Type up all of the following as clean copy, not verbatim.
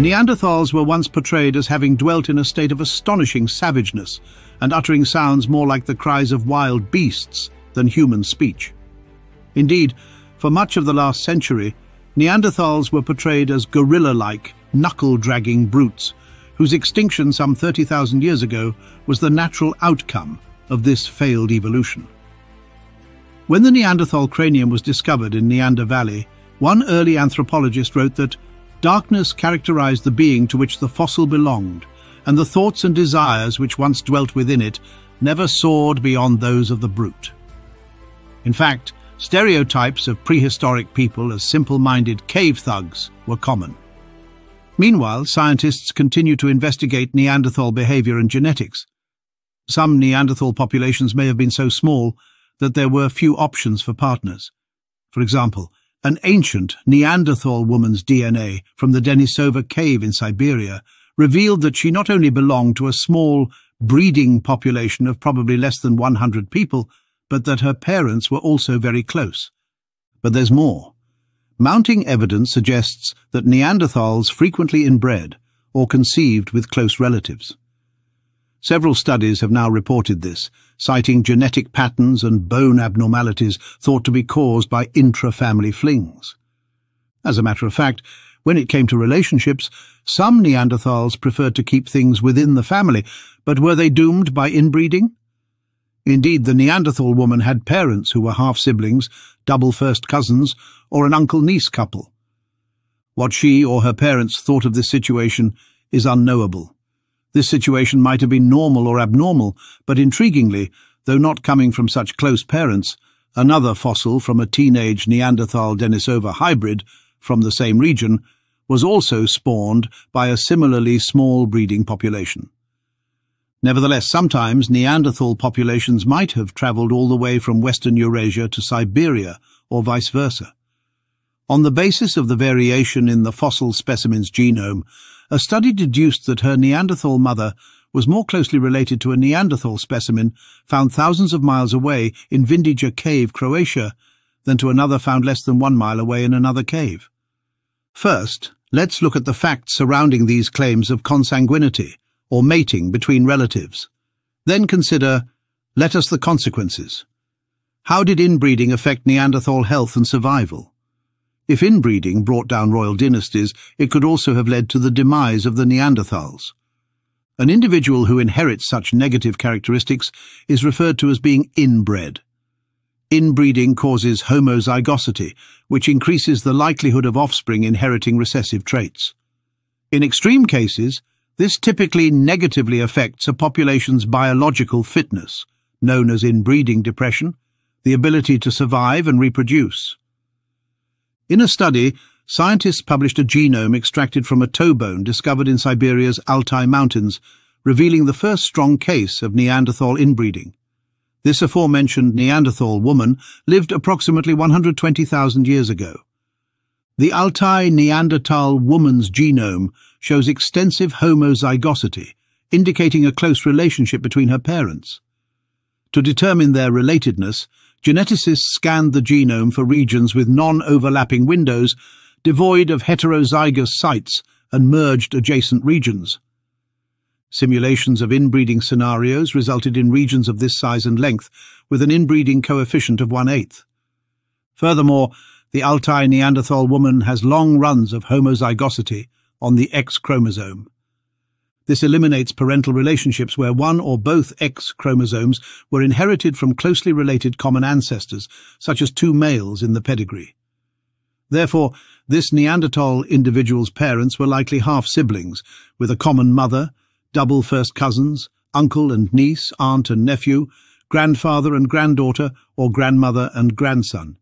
Neanderthals were once portrayed as having dwelt in a state of astonishing savageness and uttering sounds more like the cries of wild beasts than human speech. Indeed, for much of the last century, Neanderthals were portrayed as gorilla-like, knuckle-dragging brutes, whose extinction some 30,000 years ago was the natural outcome of this failed evolution. When the Neanderthal cranium was discovered in Neander Valley, one early anthropologist wrote that darkness characterized the being to which the fossil belonged, and the thoughts and desires which once dwelt within it never soared beyond those of the brute. In fact, stereotypes of prehistoric people as simple-minded cave thugs were common. Meanwhile, scientists continue to investigate Neanderthal behavior and genetics. Some Neanderthal populations may have been so small that there were few options for partners. For example, an ancient Neanderthal woman's DNA from the Denisova cave in Siberia revealed that she not only belonged to a small breeding population of probably less than 100 people, but that her parents were also very close. But there's more. Mounting evidence suggests that Neanderthals frequently inbred or conceived with close relatives. Several studies have now reported this, citing genetic patterns and bone abnormalities thought to be caused by intra-family flings. As a matter of fact, when it came to relationships, some Neanderthals preferred to keep things within the family, but were they doomed by inbreeding? Indeed, the Neanderthal woman had parents who were half-siblings, double first cousins, or an uncle-niece couple. What she or her parents thought of this situation is unknowable. This situation might have been normal or abnormal, but intriguingly, though not coming from such close parents, another fossil from a teenage Neanderthal-Denisova hybrid from the same region was also spawned by a similarly small breeding population. Nevertheless, sometimes Neanderthal populations might have travelled all the way from Western Eurasia to Siberia, or vice versa. On the basis of the variation in the fossil specimen's genome, a study deduced that her Neanderthal mother was more closely related to a Neanderthal specimen found thousands of miles away in Vindija Cave, Croatia, than to another found less than 1 mile away in another cave. First, let's look at the facts surrounding these claims of consanguinity, or mating between relatives. Then consider, let us the consequences. How did inbreeding affect Neanderthal health and survival? If inbreeding brought down royal dynasties, it could also have led to the demise of the Neanderthals. An individual who inherits such negative characteristics is referred to as being inbred. Inbreeding causes homozygosity, which increases the likelihood of offspring inheriting recessive traits. In extreme cases, this typically negatively affects a population's biological fitness, known as inbreeding depression, the ability to survive and reproduce. In a study, scientists published a genome extracted from a toe bone discovered in Siberia's Altai Mountains, revealing the first strong case of Neanderthal inbreeding. This aforementioned Neanderthal woman lived approximately 120,000 years ago. The Altai Neanderthal woman's genome shows extensive homozygosity, indicating a close relationship between her parents. To determine their relatedness, geneticists scanned the genome for regions with non-overlapping windows, devoid of heterozygous sites and merged adjacent regions. Simulations of inbreeding scenarios resulted in regions of this size and length, with an inbreeding coefficient of 1/8. Furthermore, the Altai Neanderthal woman has long runs of homozygosity on the X chromosome. This eliminates parental relationships where one or both X chromosomes were inherited from closely related common ancestors, such as two males in the pedigree. Therefore, this Neanderthal individual's parents were likely half-siblings, with a common mother, double first cousins, uncle and niece, aunt and nephew, grandfather and granddaughter, or grandmother and grandson.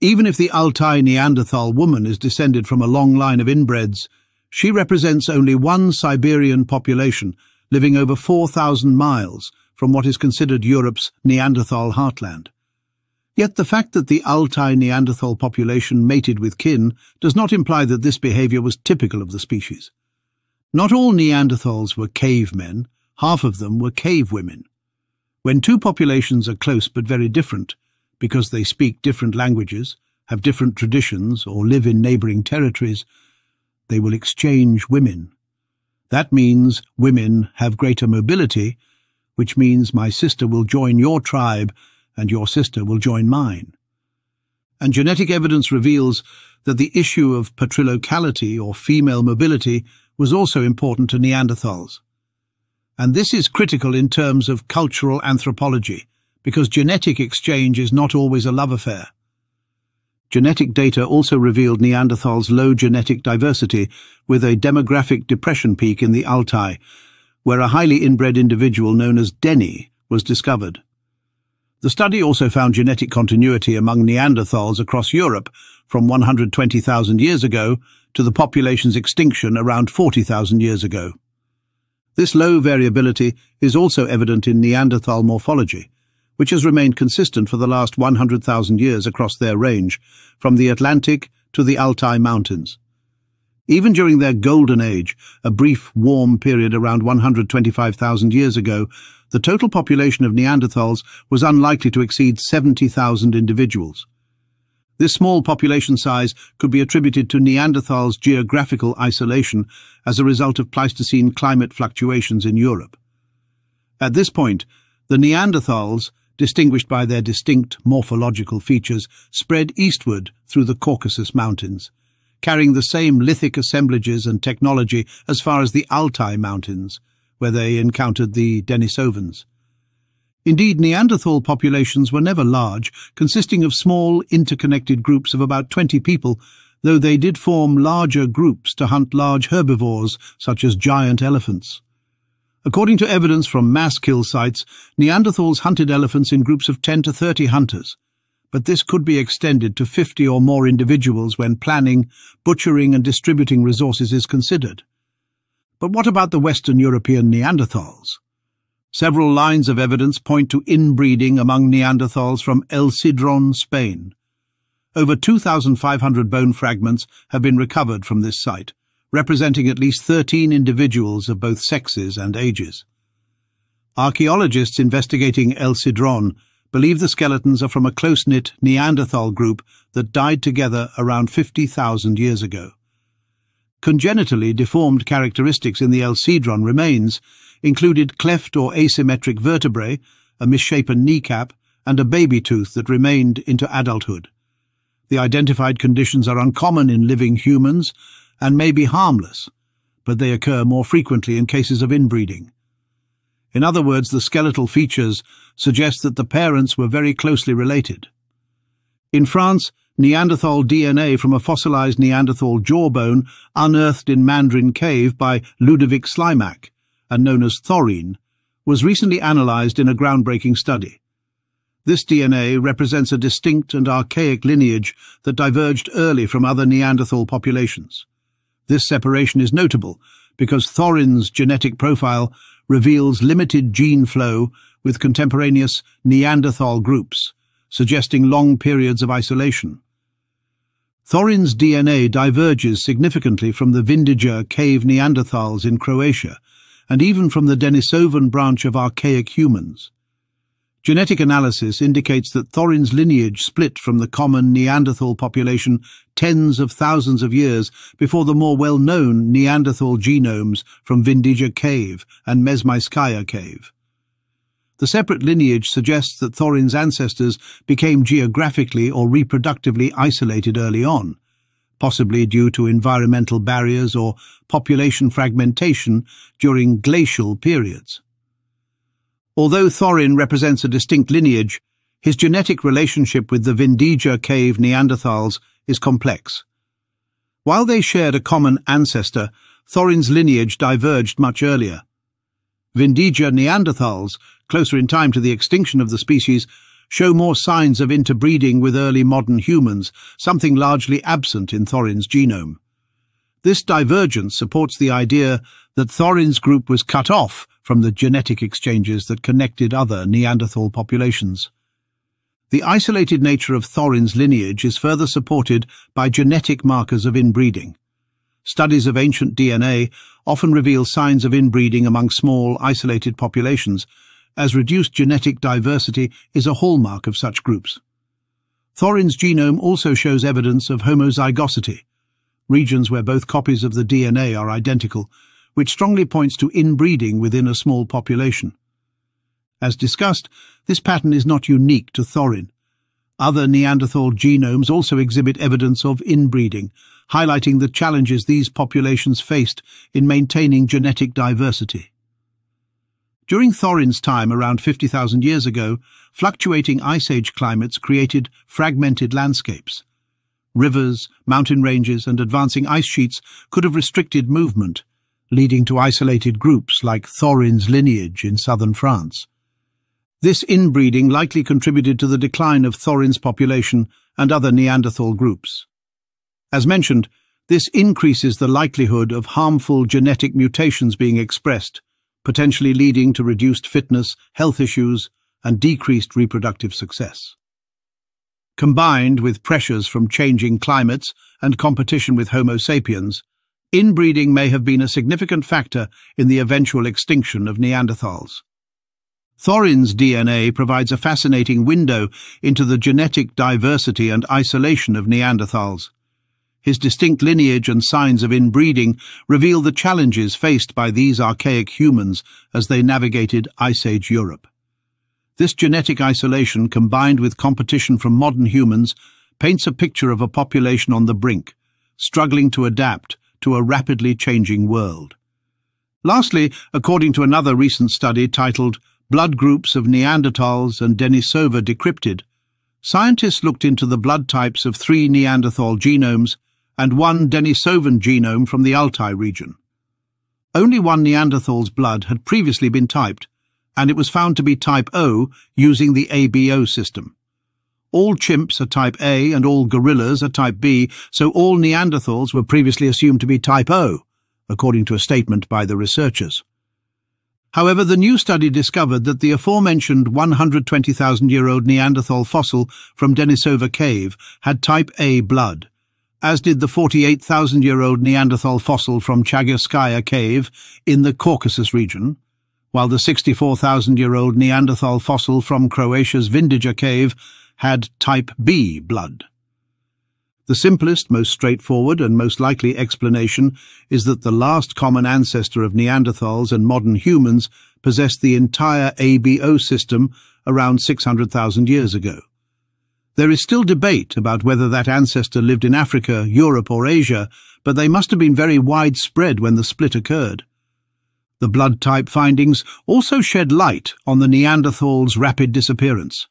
Even if the Altai Neanderthal woman is descended from a long line of inbreds, she represents only one Siberian population, living over 4,000 miles from what is considered Europe's Neanderthal heartland. Yet the fact that the Altai Neanderthal population mated with kin does not imply that this behavior was typical of the species. Not all Neanderthals were cavemen, half of them were cave women. When two populations are close but very different, because they speak different languages, have different traditions, or live in neighboring territories, they will exchange women. That means women have greater mobility, which means my sister will join your tribe and your sister will join mine. And genetic evidence reveals that the issue of patrilocality or female mobility was also important to Neanderthals. And this is critical in terms of cultural anthropology, because genetic exchange is not always a love affair. Genetic data also revealed Neanderthals' low genetic diversity, with a demographic depression peak in the Altai, where a highly inbred individual known as Deni was discovered. The study also found genetic continuity among Neanderthals across Europe from 120,000 years ago to the population's extinction around 40,000 years ago. This low variability is also evident in Neanderthal morphology, which has remained consistent for the last 100,000 years across their range, from the Atlantic to the Altai Mountains. Even during their golden age, a brief warm period around 125,000 years ago, the total population of Neanderthals was unlikely to exceed 70,000 individuals. This small population size could be attributed to Neanderthals' geographical isolation as a result of Pleistocene climate fluctuations in Europe. At this point, the Neanderthals, distinguished by their distinct morphological features, spread eastward through the Caucasus Mountains, carrying the same lithic assemblages and technology as far as the Altai Mountains, where they encountered the Denisovans. Indeed, Neanderthal populations were never large, consisting of small, interconnected groups of about 20 people, though they did form larger groups to hunt large herbivores, such as giant elephants. According to evidence from mass kill sites, Neanderthals hunted elephants in groups of 10 to 30 hunters, but this could be extended to 50 or more individuals when planning, butchering and distributing resources is considered. But what about the Western European Neanderthals? Several lines of evidence point to inbreeding among Neanderthals from El Sidrón, Spain. Over 2,500 bone fragments have been recovered from this site, representing at least 13 individuals of both sexes and ages. Archaeologists investigating El Sidrón believe the skeletons are from a close-knit Neanderthal group that died together around 50,000 years ago. Congenitally deformed characteristics in the El Sidrón remains included cleft or asymmetric vertebrae, a misshapen kneecap, and a baby tooth that remained into adulthood. The identified conditions are uncommon in living humans and may be harmless, but they occur more frequently in cases of inbreeding. In other words, the skeletal features suggest that the parents were very closely related. In France, Neanderthal DNA from a fossilized Neanderthal jawbone unearthed in Mandrin Cave by Ludovic Slimak, and known as Thorin, was recently analyzed in a groundbreaking study. This DNA represents a distinct and archaic lineage that diverged early from other Neanderthal populations. This separation is notable because Thorin's genetic profile reveals limited gene flow with contemporaneous Neanderthal groups, suggesting long periods of isolation. Thorin's DNA diverges significantly from the Vindija Cave Neanderthals in Croatia, and even from the Denisovan branch of archaic humans. Genetic analysis indicates that Thorin's lineage split from the common Neanderthal population tens of thousands of years before the more well-known Neanderthal genomes from Vindija Cave and Mesmyskaya Cave. The separate lineage suggests that Thorin's ancestors became geographically or reproductively isolated early on, possibly due to environmental barriers or population fragmentation during glacial periods. Although Thorin represents a distinct lineage, his genetic relationship with the Vindija Cave Neanderthals is complex. While they shared a common ancestor, Thorin's lineage diverged much earlier. Vindija Neanderthals, closer in time to the extinction of the species, show more signs of interbreeding with early modern humans, something largely absent in Thorin's genome. This divergence supports the idea that Thorin's group was cut off from the genetic exchanges that connected other Neanderthal populations. The isolated nature of Thorin's lineage is further supported by genetic markers of inbreeding. Studies of ancient DNA often reveal signs of inbreeding among small, isolated populations, as reduced genetic diversity is a hallmark of such groups. Thorin's genome also shows evidence of homozygosity, regions where both copies of the DNA are identical, which strongly points to inbreeding within a small population. As discussed, this pattern is not unique to Thorin. Other Neanderthal genomes also exhibit evidence of inbreeding, highlighting the challenges these populations faced in maintaining genetic diversity. During Thorin's time around 50,000 years ago, fluctuating Ice Age climates created fragmented landscapes. Rivers, mountain ranges, and advancing ice sheets could have restricted movement, leading to isolated groups like Thorin's lineage in southern France. This inbreeding likely contributed to the decline of Thorin's population and other Neanderthal groups. As mentioned, this increases the likelihood of harmful genetic mutations being expressed, potentially leading to reduced fitness, health issues, and decreased reproductive success. Combined with pressures from changing climates and competition with Homo sapiens, inbreeding may have been a significant factor in the eventual extinction of Neanderthals. Thorin's DNA provides a fascinating window into the genetic diversity and isolation of Neanderthals. His distinct lineage and signs of inbreeding reveal the challenges faced by these archaic humans as they navigated Ice Age Europe. This genetic isolation, combined with competition from modern humans, paints a picture of a population on the brink, struggling to adapt to a rapidly changing world. Lastly, according to another recent study titled "Blood Groups of Neanderthals and Denisova Decrypted," scientists looked into the blood types of 3 Neanderthal genomes and 1 Denisovan genome from the Altai region. Only 1 Neanderthal's blood had previously been typed, and it was found to be type O using the ABO system. All chimps are type A and all gorillas are type B, so all Neanderthals were previously assumed to be type O, according to a statement by the researchers. However, the new study discovered that the aforementioned 120,000-year-old Neanderthal fossil from Denisova Cave had type A blood, as did the 48,000-year-old Neanderthal fossil from Chagyrskaya Cave in the Caucasus region, while the 64,000-year-old Neanderthal fossil from Croatia's Vindija Cave had type B blood. The simplest, most straightforward, and most likely explanation is that the last common ancestor of Neanderthals and modern humans possessed the entire ABO system around 600,000 years ago. There is still debate about whether that ancestor lived in Africa, Europe, or Asia, but they must have been very widespread when the split occurred. The blood type findings also shed light on the Neanderthals' rapid disappearance.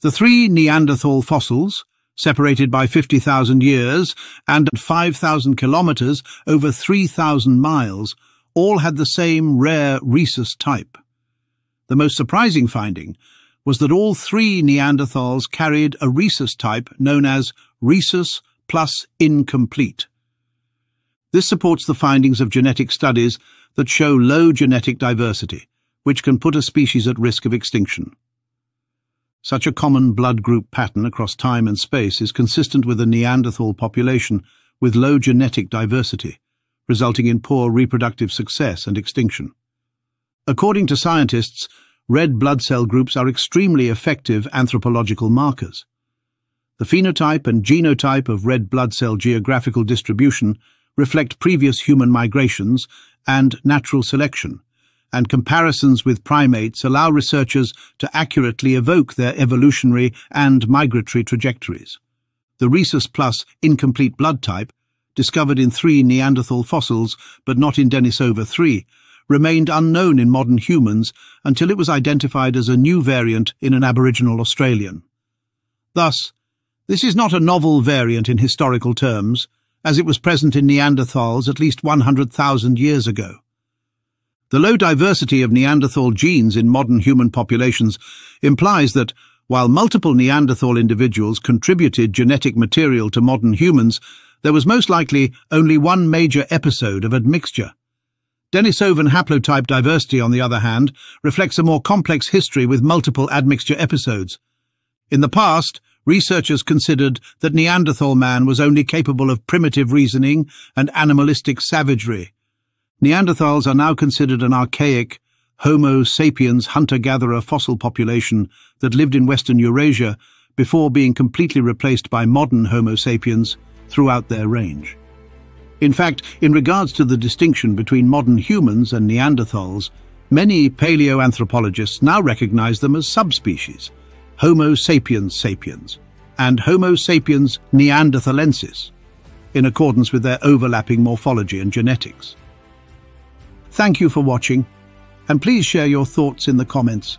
The 3 Neanderthal fossils, separated by 50,000 years and at 5,000 kilometers over 3,000 miles, all had the same rare rhesus type. The most surprising finding was that all 3 Neanderthals carried a rhesus type known as rhesus plus incomplete. This supports the findings of genetic studies that show low genetic diversity, which can put a species at risk of extinction. Such a common blood group pattern across time and space is consistent with a Neanderthal population with low genetic diversity, resulting in poor reproductive success and extinction. According to scientists, red blood cell groups are extremely effective anthropological markers. The phenotype and genotype of red blood cell geographical distribution reflect previous human migrations and natural selection, and comparisons with primates allow researchers to accurately evoke their evolutionary and migratory trajectories. The rhesus plus incomplete blood type, discovered in 3 Neanderthal fossils but not in Denisova 3, remained unknown in modern humans until it was identified as a new variant in an Aboriginal Australian. Thus, this is not a novel variant in historical terms, as it was present in Neanderthals at least 100,000 years ago. The low diversity of Neanderthal genes in modern human populations implies that, while multiple Neanderthal individuals contributed genetic material to modern humans, there was most likely only one major episode of admixture. Denisovan haplotype diversity, on the other hand, reflects a more complex history with multiple admixture episodes. In the past, researchers considered that Neanderthal man was only capable of primitive reasoning and animalistic savagery. Neanderthals are now considered an archaic Homo sapiens hunter-gatherer fossil population that lived in Western Eurasia before being completely replaced by modern Homo sapiens throughout their range. In fact, in regards to the distinction between modern humans and Neanderthals, many paleoanthropologists now recognize them as subspecies, Homo sapiens sapiens and Homo sapiens neanderthalensis, in accordance with their overlapping morphology and genetics. Thank you for watching, and please share your thoughts in the comments.